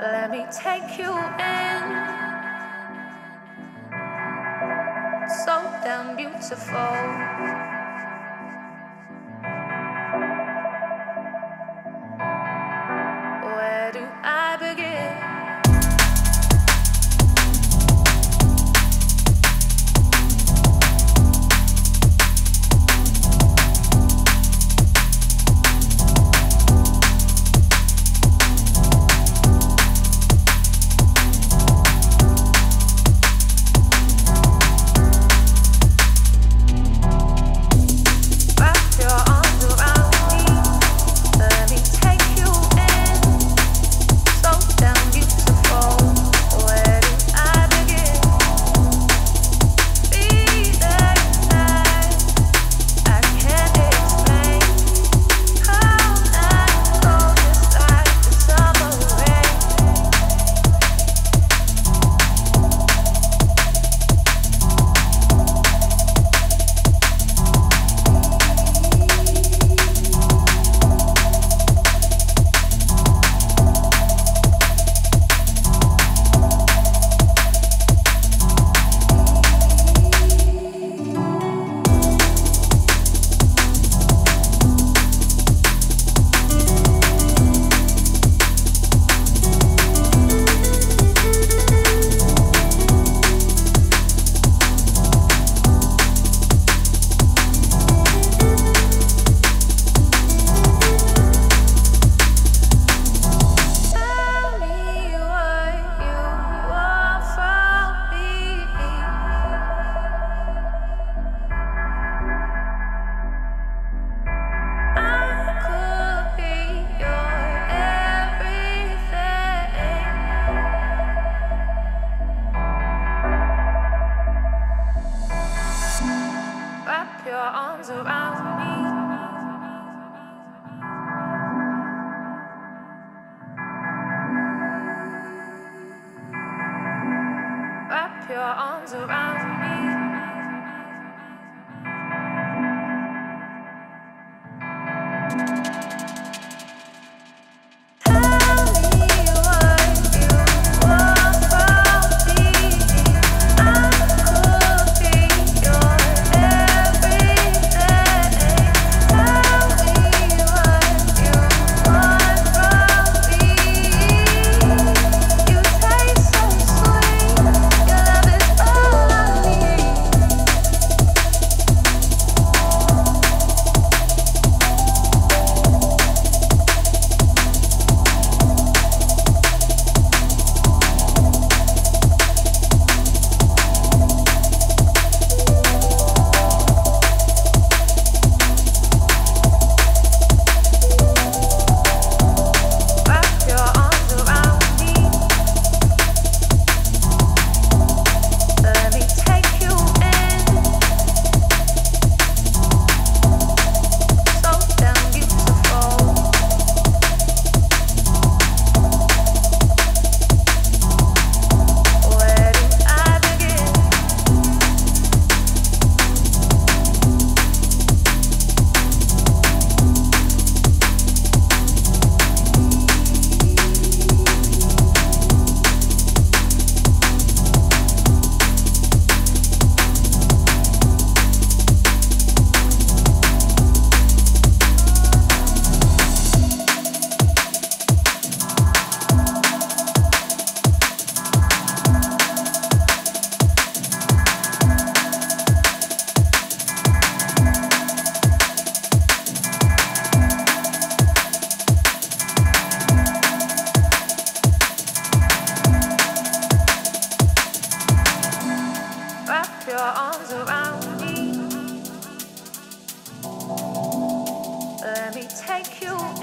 Let me take you in. So damn beautiful. Where do I begin? Wrap your arms around me. Wrap your arms around me. arms around me. Let me take you